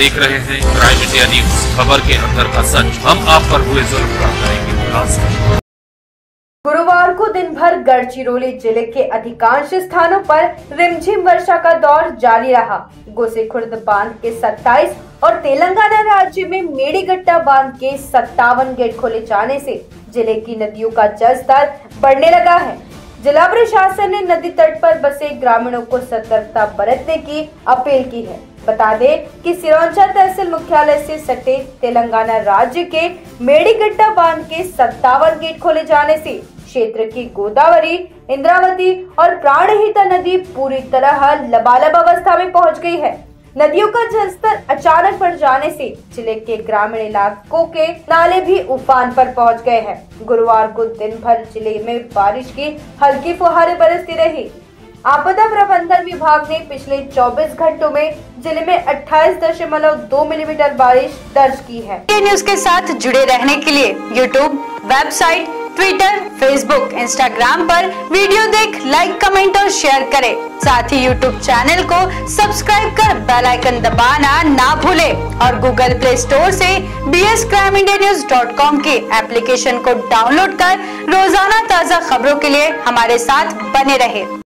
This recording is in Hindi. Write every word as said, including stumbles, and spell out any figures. देख रहे हैं क्राइम इंडिया न्यूज, खबर के अंदर का सच। हम आप पर हुए जुल्म का करेंगे खुलासा। गुरुवार को दिन भर गढ़चिरोली जिले के अधिकांश स्थानों पर रिमझिम वर्षा का दौर जारी रहा। गोसेखुर्द बांध के सत्ताईस और तेलंगाना राज्य में मेडिगट्टा बांध के सत्तावन गेट खोले जाने से जिले की नदियों का जलस्तर बढ़ने लगा है। जिला प्रशासन ने नदी तट पर बसे ग्रामीणों को सतर्कता बरतने की अपील की है। बता दें कि सिरोंचा तहसील मुख्यालय से सटे तेलंगाना राज्य के मेडिगट्टा बांध के सत्तावन गेट खोले जाने से क्षेत्र की गोदावरी, इंद्रावती और प्राणहिता नदी पूरी तरह लबालब अवस्था में पहुंच गई है। नदियों का जलस्तर अचानक बढ़ जाने से जिले के ग्रामीण इलाकों के नाले भी उफान पर पहुंच गए हैं। गुरुवार को दिन भर जिले में बारिश की हल्की फुहारें बरसती रही। आपदा प्रबंधन विभाग ने पिछले चौबीस घंटों में जिले में अट्ठाईस दशमलव दो मिलीमीटर बारिश दर्ज की है। न्यूज के साथ जुड़े रहने के लिए YouTube, website, Twitter, Facebook, Instagram पर वीडियो देख लाइक, कमेंट और शेयर करें। साथ ही यूट्यूब चैनल को सब्सक्राइब कर बेल आइकन दबाना ना भूले और गूगल प्ले स्टोर से BS crime India news dot com के एप्लीकेशन को डाउनलोड कर रोजाना ताज़ा खबरों के लिए हमारे साथ बने रहे।